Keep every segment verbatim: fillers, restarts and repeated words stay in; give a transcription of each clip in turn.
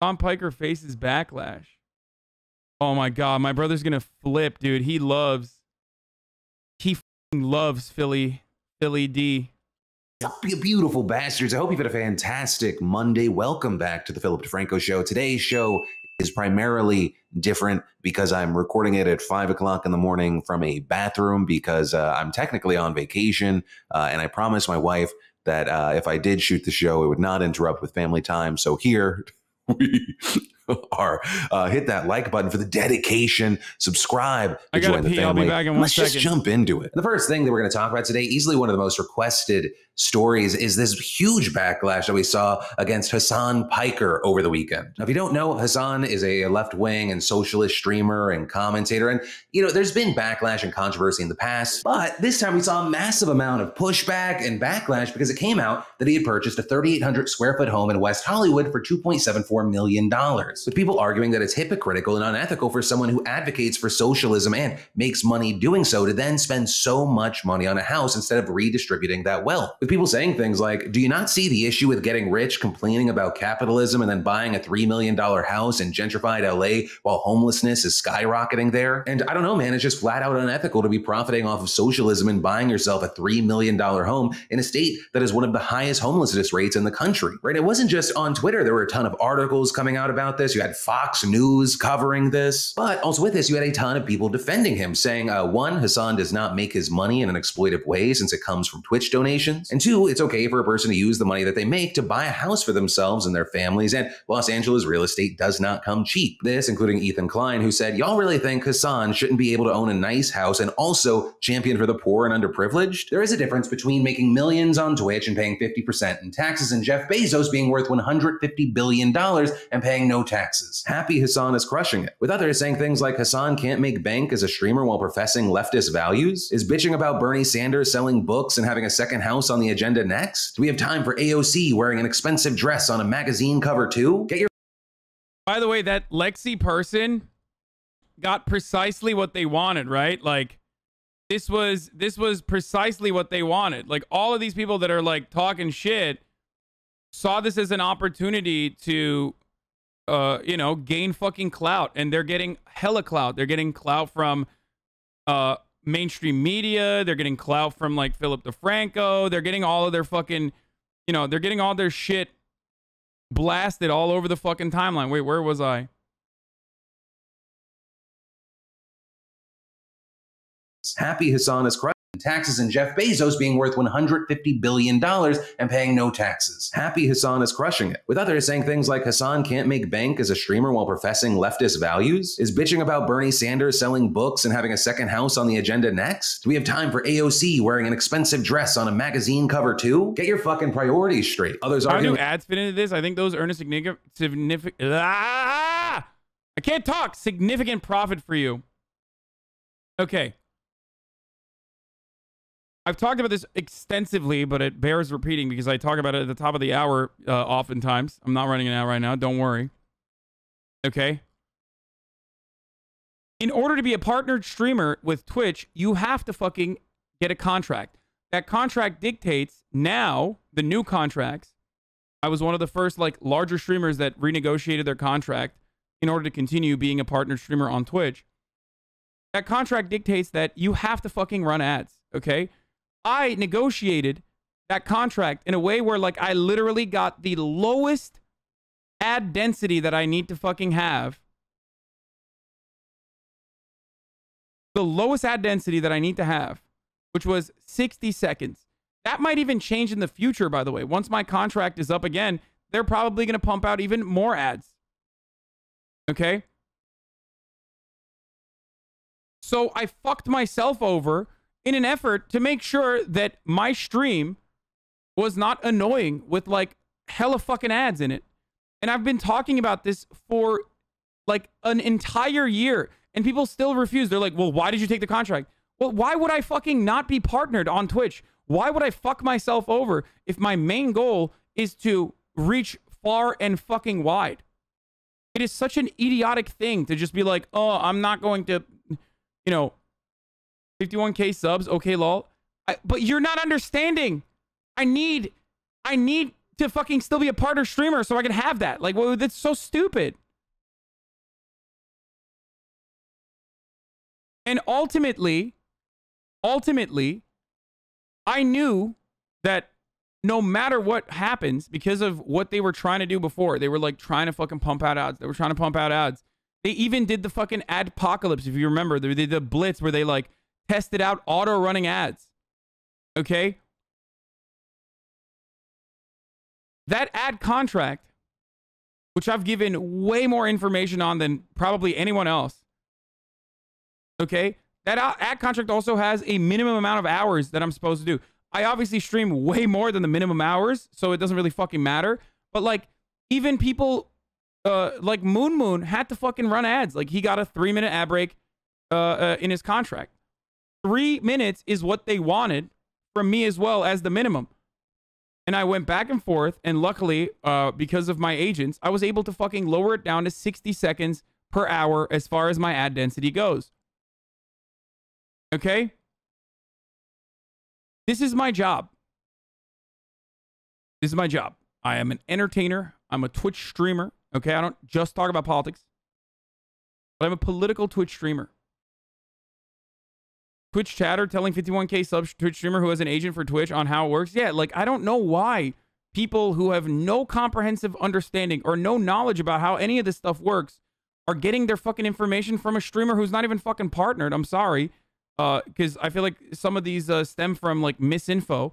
Hasan Piker faces backlash. Oh my God, my brother's gonna flip, dude. He loves, he loves Philly, Philly D. Beautiful bastards. I hope you've had a fantastic Monday. Welcome back to the Philip DeFranco Show. Today's show is primarily different because I'm recording it at five o'clock in the morning from a bathroom because uh, I'm technically on vacation, uh, and I promised my wife that uh, if I did shoot the show, it would not interrupt with family time. So here we are. Uh, hit that like button for the dedication. Subscribe to I join the pee. family. I'll be back in one Let's second. just jump into it. The first thing that we're going to talk about today, easily one of the most requested stories, is this huge backlash that we saw against Hasan Piker over the weekend. Now, if you don't know, Hasan is a left-wing and socialist streamer and commentator. And, you know, there's been backlash and controversy in the past, but this time we saw a massive amount of pushback and backlash because it came out that he had purchased a three thousand eight hundred square foot home in West Hollywood for two point seven four million dollars, with people arguing that it's hypocritical and unethical for someone who advocates for socialism and makes money doing so to then spend so much money on a house instead of redistributing that wealth. With people saying things like, do you not see the issue with getting rich, complaining about capitalism, and then buying a three million dollar house in gentrified L A while homelessness is skyrocketing there? And I don't know, man, it's just flat out unethical to be profiting off of socialism and buying yourself a three million dollar home in a state that is one of the highest homelessness rates in the country, right? It wasn't just on Twitter. There were a ton of articles coming out about this. You had Fox News covering this. But also with this, you had a ton of people defending him, saying, uh, one, Hasan does not make his money in an exploitive way since it comes from Twitch donations. And two, it's okay for a person to use the money that they make to buy a house for themselves and their families, and Los Angeles real estate does not come cheap. This, including Ethan Klein, who said, y'all really think Hasan shouldn't be able to own a nice house and also champion for the poor and underprivileged? There is a difference between making millions on Twitch and paying fifty percent in taxes, and Jeff Bezos being worth one hundred fifty billion dollars and paying no taxes. Happy Hasan is crushing it, with others saying things like Hasan can't make bank as a streamer while professing leftist values, is bitching about Bernie Sanders selling books and having a second house on the agenda next? Do we have time for A O C wearing an expensive dress on a magazine cover too? Get your. By the way, that Lexi person got precisely what they wanted, right? Like this was this was precisely what they wanted. Like all of these people that are like talking shit saw this as an opportunity to, uh, you know, gain fucking clout, and they're getting hella clout. They're getting clout from, uh. mainstream media. They're getting clout from like Philip DeFranco. They're getting all of their fucking, you know, they're getting all their shit blasted all over the fucking timeline. Wait, where was I? Happy Hasan is crushing taxes, and Jeff Bezos being worth one hundred fifty billion dollars and paying no taxes. Happy Hasan is crushing it, with others saying things like Hasan can't make bank as a streamer while professing leftist values, is bitching about Bernie Sanders selling books and having a second house on the agenda next? Do we have time for A O C wearing an expensive dress on a magazine cover too? Get your fucking priorities straight. Others are arguing- How do ads fit into this? I think those earn a significant, significant, ah! I can't talk, significant profit for you. Okay. I've talked about this extensively, but it bears repeating because I talk about it at the top of the hour uh, oftentimes. I'm not running it out right now. Don't worry. Okay. In order to be a partnered streamer with Twitch, you have to fucking get a contract. That contract dictates now the new contracts. I was one of the first like larger streamers that renegotiated their contract in order to continue being a partnered streamer on Twitch. That contract dictates that you have to fucking run ads. Okay. I negotiated that contract in a way where like I literally got the lowest ad density that I need to fucking have. The lowest ad density that I need to have, which was sixty seconds. That might even change in the future, by the way. Once my contract is up again, they're probably going to pump out even more ads. Okay. So I fucked myself over in an effort to make sure that my stream was not annoying with like hella fucking ads in it. And I've been talking about this for like an entire year and people still refuse. They're like, well, why did you take the contract? Well, why would I fucking not be partnered on Twitch? Why would I fuck myself over if my main goal is to reach far and fucking wide? It is such an idiotic thing to just be like, oh, I'm not going to, you know, fifty-one K subs, okay, lol. I, but you're not understanding. I need, I need to fucking still be a partner streamer so I can have that. Like, well, that's so stupid. And ultimately, ultimately, I knew that no matter what happens, because of what they were trying to do before, they were like trying to fucking pump out ads. They were trying to pump out ads. They even did the fucking adpocalypse, if you remember. They did the blitz where they like tested out auto-running ads. Okay? That ad contract, which I've given way more information on than probably anyone else. Okay? That ad contract also has a minimum amount of hours that I'm supposed to do. I obviously stream way more than the minimum hours, so it doesn't really fucking matter. But like, even people uh, like MoonMoon had to fucking run ads. Like, he got a three minute ad break uh, uh, in his contract. Three minutes is what they wanted from me as well as the minimum. And I went back and forth, and luckily, uh, because of my agents, I was able to fucking lower it down to sixty seconds per hour as far as my ad density goes. Okay? This is my job. This is my job. I am an entertainer. I'm a Twitch streamer. Okay, I don't just talk about politics. But I'm a political Twitch streamer. Twitch chatter telling fifty-one K sub Twitch streamer who has an agent for Twitch on how it works. Yeah, like, I don't know why people who have no comprehensive understanding or no knowledge about how any of this stuff works are getting their fucking information from a streamer who's not even fucking partnered. I'm sorry. Uh, because I feel like some of these uh, stem from like misinfo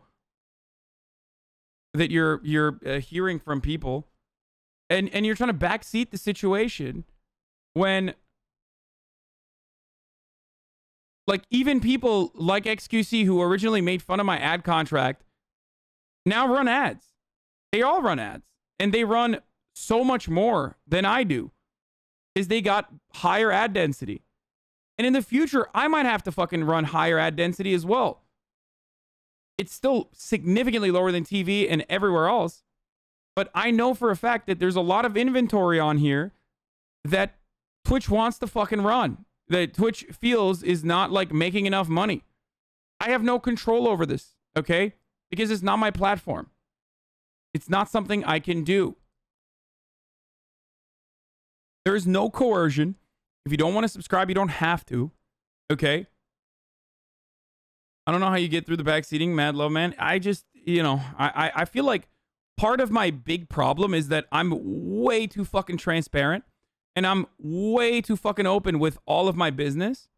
that you're you're uh, hearing from people, and and you're trying to backseat the situation when, like, even people like X Q C who originally made fun of my ad contract now run ads. They all run ads, and they run so much more than I do, because they got higher ad density. And in the future, I might have to fucking run higher ad density as well. It's still significantly lower than T V and everywhere else. But I know for a fact that there's a lot of inventory on here that Twitch wants to fucking run, that Twitch feels is not like making enough money. I have no control over this, okay? Because it's not my platform. It's not something I can do. There is no coercion. If you don't want to subscribe, you don't have to. Okay? I don't know how you get through the backseating, Mad Love Man. I just, you know, I, I feel like part of my big problem is that I'm way too fucking transparent. And I'm way too fucking open with all of my business.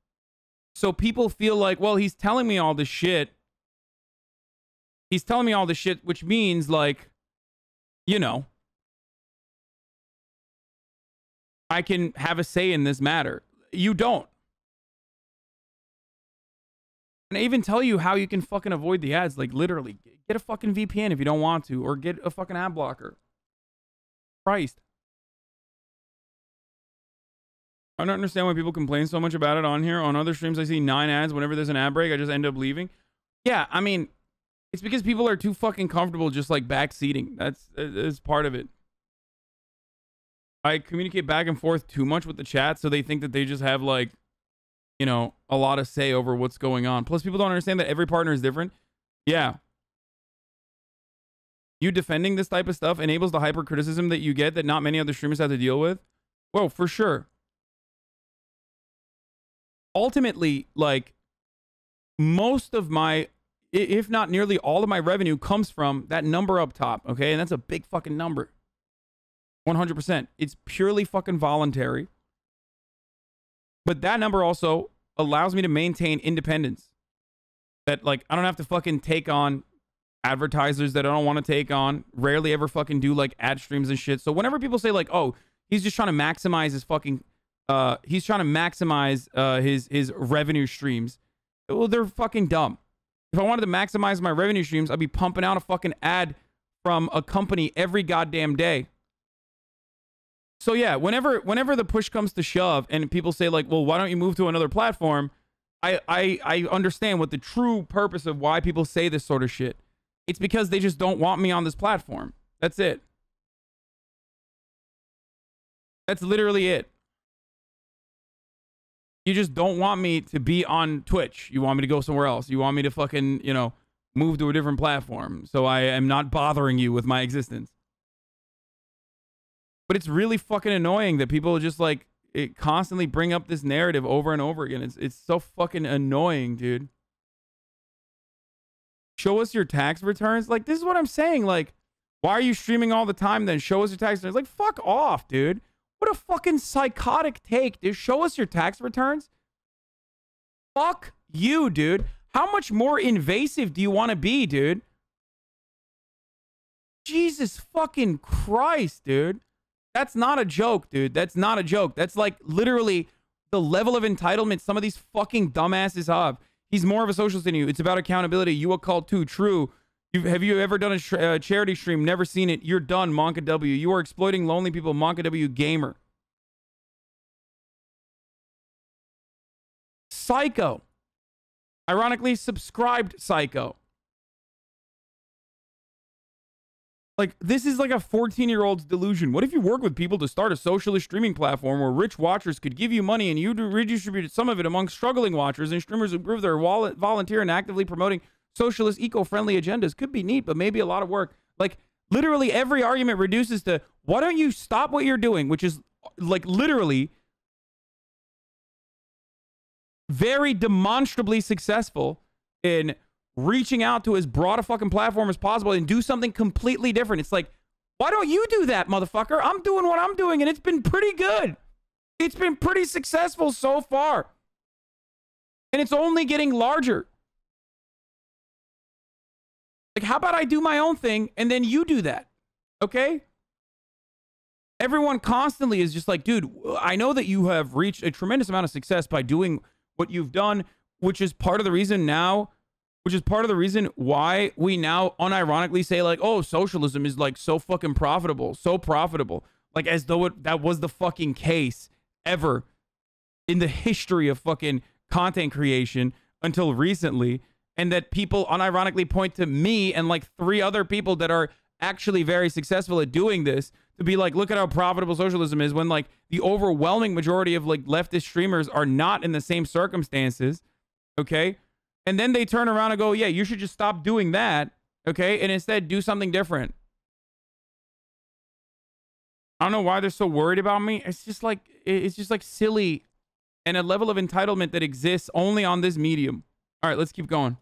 So people feel like, well, he's telling me all this shit. He's telling me all this shit, which means, like, you know, I can have a say in this matter. You don't. And I even tell you how you can fucking avoid the ads. Like, literally, get a fucking V P N if you don't want to, or get a fucking ad blocker. Christ. I don't understand why people complain so much about it on here. On other streams, I see nine ads. Whenever there's an ad break, I just end up leaving. Yeah, I mean, it's because people are too fucking comfortable just like backseating. That's, that's part of it. I communicate back and forth too much with the chat, so they think that they just have, like, you know, a lot of say over what's going on. Plus, people don't understand that every partner is different. Yeah. You defending this type of stuff enables the hyper criticism that you get that not many other streamers have to deal with. Well, for sure. Ultimately, like, most of my, if not nearly all of my revenue comes from that number up top, okay? And that's a big fucking number. one hundred percent. It's purely fucking voluntary. But that number also allows me to maintain independence. That, like, I don't have to fucking take on advertisers that I don't want to take on. Rarely ever fucking do, like, ad streams and shit. So whenever people say, like, oh, he's just trying to maximize his fucking, uh, he's trying to maximize uh, his, his revenue streams. Well, they're fucking dumb. If I wanted to maximize my revenue streams, I'd be pumping out a fucking ad from a company every goddamn day. So yeah, whenever whenever the push comes to shove and people say, like, well, why don't you move to another platform? I, I, I understand what the true purpose of why people say this sort of shit. It's because they just don't want me on this platform. That's it. That's literally it. You just don't want me to be on Twitch. You want me to go somewhere else. You want me to fucking, you know, move to a different platform, so I am not bothering you with my existence. But it's really fucking annoying that people just like it constantly bring up this narrative over and over again. It's it's so fucking annoying, dude. Show us your tax returns. Like, this is what I'm saying. Like, why are you streaming all the time then? Show us your tax returns. Like, fuck off, dude. What a fucking psychotic take, dude. Show us your tax returns. Fuck you, dude. How much more invasive do you want to be, dude? Jesus fucking Christ, dude. That's not a joke, dude. That's not a joke. That's like literally the level of entitlement some of these fucking dumbasses have. He's more of a socialist than you. It's about accountability. You were called too true. You've, have you ever done a uh, charity stream? Never seen it. You're done, Monka W. You are exploiting lonely people, Monka W. Gamer. Psycho. Ironically, subscribed psycho. Like, this is like a fourteen-year-old's delusion. What if you work with people to start a socialist streaming platform where rich watchers could give you money and you redistributed some of it among struggling watchers, and streamers who prove their wallet, volunteer and actively promoting socialist, eco-friendly agendas? Could be neat, but maybe a lot of work. Like, literally every argument reduces to, why don't you stop what you're doing? Which is, like, literally very demonstrably successful in reaching out to as broad a fucking platform as possible and do something completely different. It's like, why don't you do that, motherfucker? I'm doing what I'm doing, and it's been pretty good. It's been pretty successful so far. And it's only getting larger. Like, how about I do my own thing, and then you do that, okay? Everyone constantly is just like, dude, I know that you have reached a tremendous amount of success by doing what you've done, which is part of the reason now... Which is part of the reason why we now unironically say, like, oh, socialism is like so fucking profitable, so profitable. Like, as though it, that was the fucking case ever in the history of fucking content creation until recently. And that people unironically point to me and like three other people that are actually very successful at doing this to be like, look at how profitable socialism is, when like the overwhelming majority of like leftist streamers are not in the same circumstances. Okay. And then they turn around and go, yeah, you should just stop doing that, okay? And instead, do something different. I don't know why they're so worried about me. It's just like, it's just like silly, and a level of entitlement that exists only on this medium. All right, let's keep going.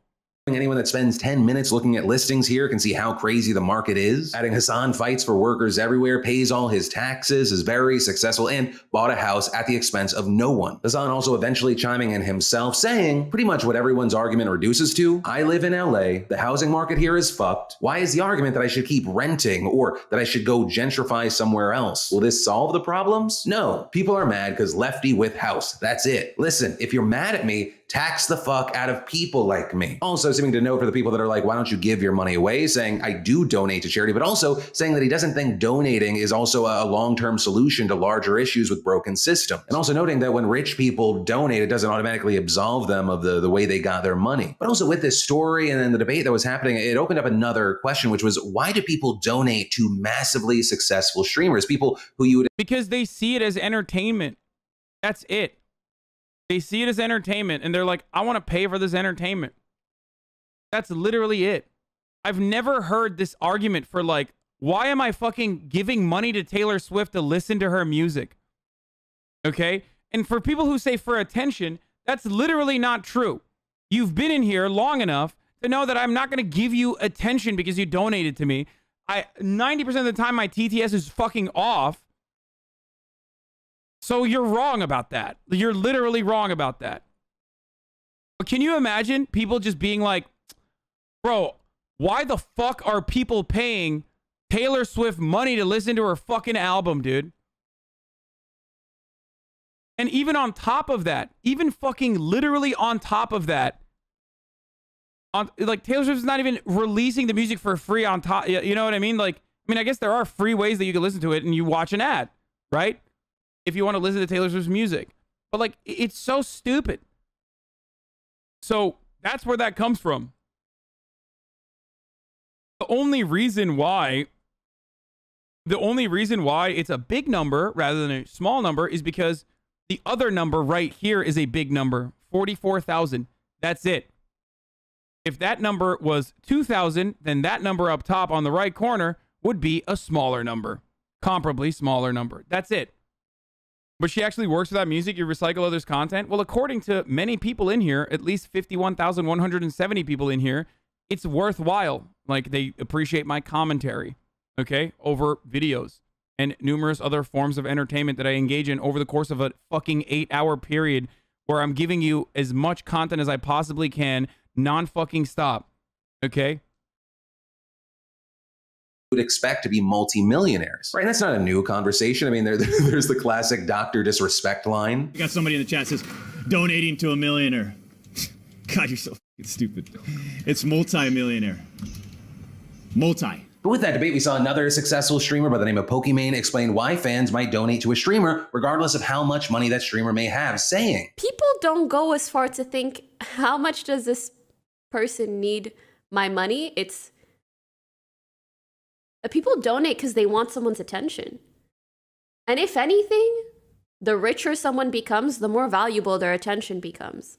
Anyone that spends ten minutes looking at listings here can see how crazy the market is. Adding Hasan fights for workers everywhere, pays all his taxes, is very successful, and bought a house at the expense of no one. Hasan also eventually chiming in himself, saying pretty much what everyone's argument reduces to. I live in L A. The housing market here is fucked. Why is the argument that I should keep renting or that I should go gentrify somewhere else? Will this solve the problems? No. People are mad because lefty with house. That's it. Listen, if you're mad at me, tax the fuck out of people like me. Also seeming to know for the people that are like, why don't you give your money away? Saying I do donate to charity, but also saying that he doesn't think donating is also a long-term solution to larger issues with broken systems. And also noting that when rich people donate, it doesn't automatically absolve them of the, the way they got their money. But also with this story and then the debate that was happening, it opened up another question, which was, why do people donate to massively successful streamers? People who you would... Because they see it as entertainment. That's it. They see it as entertainment, and they're like, I want to pay for this entertainment. That's literally it. I've never heard this argument for, like, why am I fucking giving money to Taylor Swift to listen to her music? Okay? And for people who say for attention, that's literally not true. You've been in here long enough to know that I'm not going to give you attention because you donated to me. I ninety percent of the time, my T T S is fucking off. So you're wrong about that. You're literally wrong about that. But can you imagine people just being like, bro, why the fuck are people paying Taylor Swift money to listen to her fucking album, dude? And even on top of that, even fucking literally on top of that, on, like, Taylor Swift's not even releasing the music for free on top. You know what I mean? Like, I mean, I guess there are free ways that you can listen to it and you watch an ad, right? If you want to listen to Taylor Swift's music. But like, it's so stupid. So that's where that comes from. The only reason why, the only reason why it's a big number rather than a small number is because the other number right here is a big number, forty-four thousand. That's it. If that number was two thousand, then that number up top on the right corner would be a smaller number, comparably smaller number. That's it. But she actually works with that music. You recycle others' content. Well, according to many people in here, at least fifty-one thousand one hundred seventy people in here, it's worthwhile. Like, they appreciate my commentary, okay, over videos and numerous other forms of entertainment that I engage in over the course of a fucking eight-hour period where I'm giving you as much content as I possibly can, non-fucking stop, okay? Would expect to be multimillionaires, right? And that's not a new conversation. I mean, there, there's the classic Doctor Disrespect line. I got somebody in the chat says, donating to a millionaire. God, you're so stupid. It's multi-millionaire. Multi. But with that debate, we saw another successful streamer by the name of Pokimane explain why fans might donate to a streamer, regardless of how much money that streamer may have, saying, people don't go as far to think, how much does this person need my money? It's, people donate because they want someone's attention. And if anything, the richer someone becomes, the more valuable their attention becomes.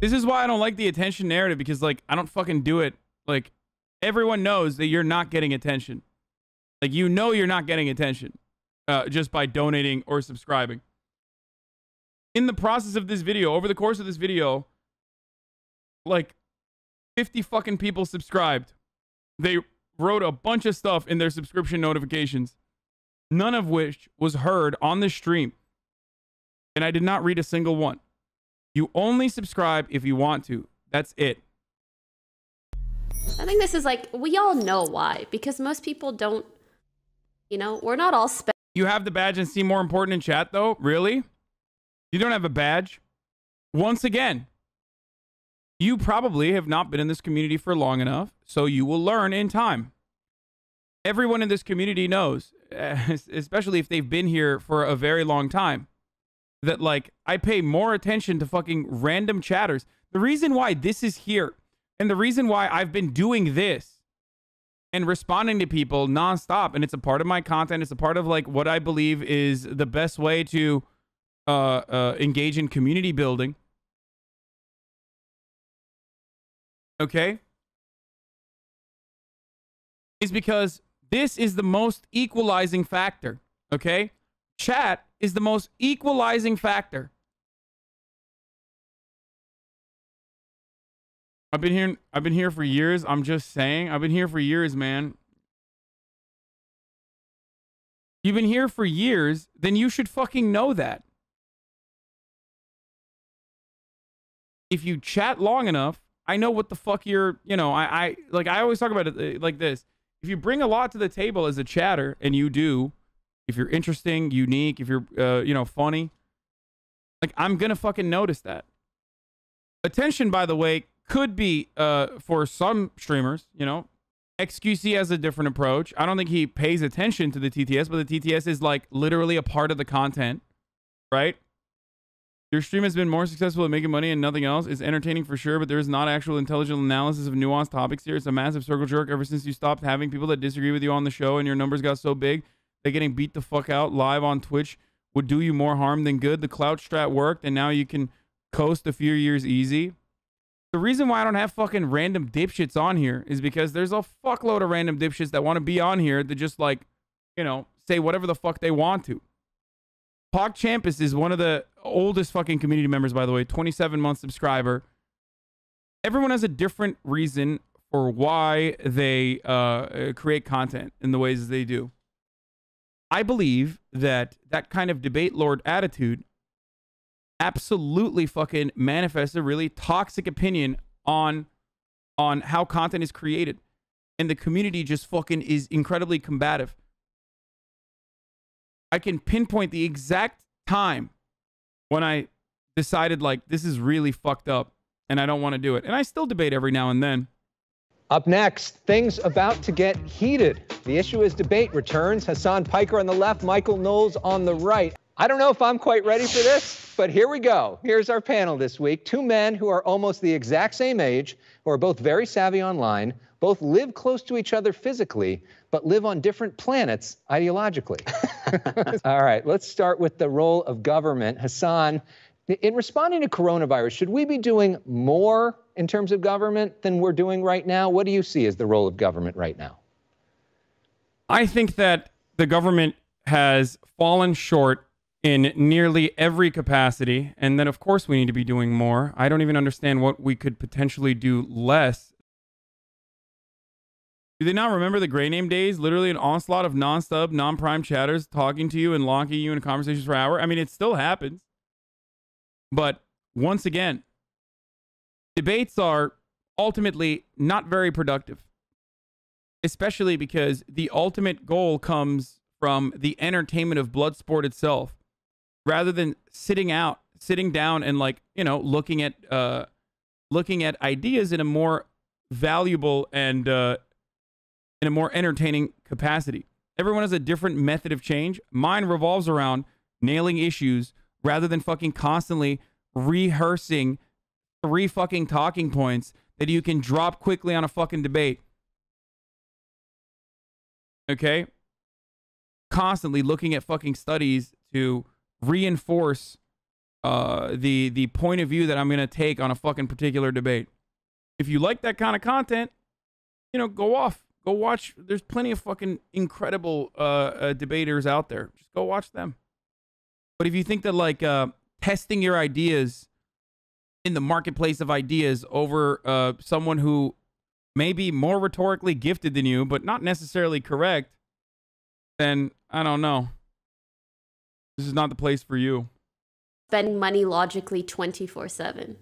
This is why I don't like the attention narrative, because, like, I don't fucking do it. Like, everyone knows that you're not getting attention. Like, you know you're not getting attention uh, just by donating or subscribing. In the process of this video, over the course of this video, like, fifty fucking people subscribed. They wrote a bunch of stuff in their subscription notifications, none of which was heard on the stream. And I did not read a single one. You only subscribe if you want to. That's it. I think this is like, we all know why, because most people don't, you know, we're not all spe- You have the badge and seem more important in chat though? Really? You don't have a badge? Once again, you probably have not been in this community for long enough, so you will learn in time. Everyone in this community knows, especially if they've been here for a very long time, that, like, I pay more attention to fucking random chatters. The reason why this is here, and the reason why I've been doing this and responding to people nonstop, and it's a part of my content, it's a part of, like, what I believe is the best way to uh, uh, engage in community building. Okay, is because this is the most equalizing factor. Okay, chat is the most equalizing factor. I've been here. I've been here for years. I'm just saying. I've been here for years, man. You've been here for years, then you should fucking know that. If you chat long enough, I know what the fuck you're, you know, I, I, like, I always talk about it like this. If you bring a lot to the table as a chatter, and you do, if you're interesting, unique, if you're, uh, you know, funny, like, I'm gonna fucking notice that. Attention, by the way, could be, uh, for some streamers, you know, X Q C has a different approach. I don't think he pays attention to the T T S, but the T T S is, like, literally a part of the content, right? Your stream has been more successful at making money and nothing else. It's entertaining for sure, but there is not actual intelligent analysis of nuanced topics here. It's a massive circle jerk ever since you stopped having people that disagree with you on the show, and your numbers got so big that getting beat the fuck out live on Twitch would do you more harm than good. The clout strat worked, and now you can coast a few years easy. The reason why I don't have fucking random dipshits on here is because there's a fuckload of random dipshits that want to be on here that just, like, you know, say whatever the fuck they want to. Poc Champus is one of the oldest fucking community members, by the way, twenty-seven month subscriber. Everyone has a different reason for why they uh, create content in the ways they do. I believe that that kind of debate lord attitude absolutely fucking manifests a really toxic opinion on, on how content is created. And the community just fucking is incredibly combative. I can pinpoint the exact time when I decided, like, this is really fucked up and I don't want to do it. And I still debate every now and then. Up next, things about to get heated. The Issue Is Debate returns. Hasan Piker on the left, Michael Knowles on the right. I don't know if I'm quite ready for this, but here we go. Here's our panel this week. Two men who are almost the exact same age, who are both very savvy online, both live close to each other physically, but live on different planets ideologically. All right, let's start with the role of government. Hasan, in responding to coronavirus, should we be doing more in terms of government than we're doing right now? What do you see as the role of government right now? I think that the government has fallen short in nearly every capacity. And then, of course, we need to be doing more. I don't even understand what we could potentially do less. Do they not remember the Grey Name days? Literally an onslaught of non-sub, non-prime chatters talking to you and locking you in conversations for an hour. I mean, it still happens. But once again, debates are ultimately not very productive, especially because the ultimate goal comes from the entertainment of blood sport itself, rather than sitting out, sitting down and like, you know, looking at, uh, looking at ideas in a more valuable and, uh, in a more entertaining capacity. Everyone has a different method of change. Mine revolves around nailing issues, rather than fucking constantly rehearsing three fucking talking points that you can drop quickly on a fucking debate. Okay? Constantly looking at fucking studies to reinforce uh, the, the point of view that I'm going to take on a fucking particular debate. If you like that kind of content, you know, go off. Go watch. There's plenty of fucking incredible uh, uh, debaters out there. Just go watch them. But if you think that like uh, testing your ideas in the marketplace of ideas over uh, someone who may be more rhetorically gifted than you, but not necessarily correct, then I don't know. This is not the place for you. Spend money logically twenty-four seven.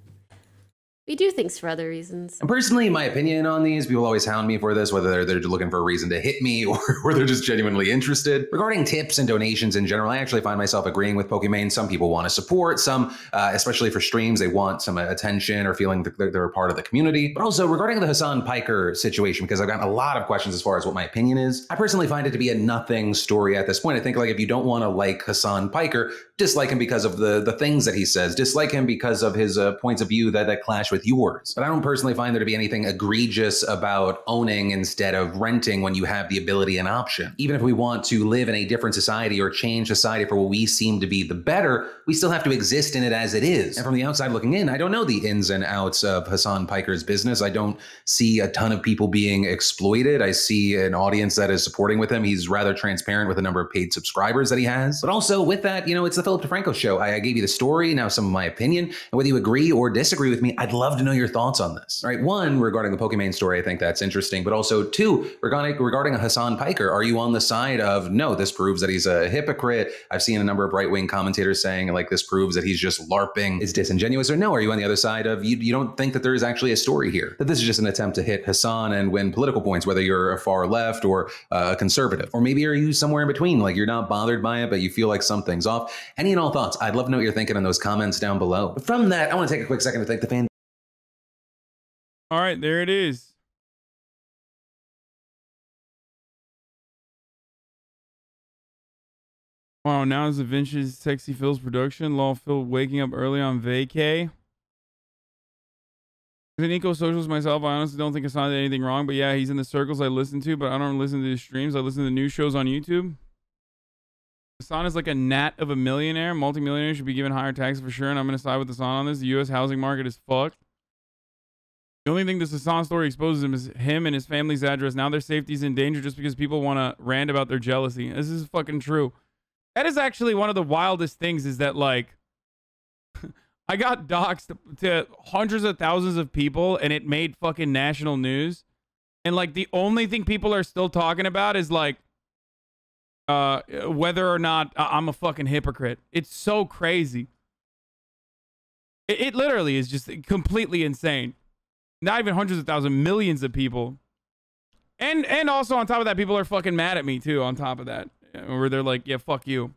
We do things for other reasons. And personally, my opinion on these, people always hound me for this, whether they're, they're looking for a reason to hit me or, or they're just genuinely interested. Regarding tips and donations in general, I actually find myself agreeing with Pokimane. Some people want to support, some, uh, especially for streams, they want some attention or feeling that they're, they're a part of the community. But also regarding the Hasan Piker situation, because I've gotten a lot of questions as far as what my opinion is, I personally find it to be a nothing story at this point. I think like if you don't want to like Hasan Piker, dislike him because of the, the things that he says, dislike him because of his uh, points of view that, that clash with yours. But I don't personally find there to be anything egregious about owning instead of renting when you have the ability and option. Even if we want to live in a different society or change society for what we seem to be the better, we still have to exist in it as it is. And from the outside looking in, I don't know the ins and outs of Hasan Piker's business. I don't see a ton of people being exploited. I see an audience that is supporting with him. He's rather transparent with the number of paid subscribers that he has. But also with that, you know, it's the Philip DeFranco show. I, I gave you the story, now some of my opinion. And whether you agree or disagree with me, I'd love to know your thoughts on this. All right, one, regarding the Pokimane story, I think that's interesting. But also, two, regarding regarding a Hasan Piker, are you on the side of, no, this proves that he's a hypocrite? I've seen a number of right-wing commentators saying, like, this proves that he's just LARPing. Is disingenuous? Or no, are you on the other side of, you, you don't think that there is actually a story here? That this is just an attempt to hit Hasan and win political points, whether you're a far left or a conservative? Or maybe are you somewhere in between? Like, you're not bothered by it, but you feel like something's off. Any and all thoughts, I'd love to know what you're thinking in those comments down below. But from that, I want to take a quick second to thank the fans. All right, there it is. Wow, now is the vintage Sexy Phil's production. Law Phil waking up early on vacay. As an eco-socialist myself, I honestly don't think Hasan did anything wrong. But yeah, he's in the circles I listen to, but I don't listen to his streams. I listen to news shows on YouTube. Hasan is like a gnat of a millionaire. Multi-millionaire should be given higher taxes for sure. And I'm going to side with Hasan on this. The U S housing market is fucked. The only thing this Hasan story exposes him is him and his family's address. Now their safety's in danger just because people want to rant about their jealousy. This is fucking true. That is actually one of the wildest things, is that like I got doxxed to, to hundreds of thousands of people and it made fucking national news. And like the only thing people are still talking about is like uh, whether or not I'm a fucking hypocrite. It's so crazy. It, it literally is just completely insane. Not even hundreds of thousands, millions of people. And and also on top of that, people are fucking mad at me too, on top of that. Where they're like, yeah, fuck you.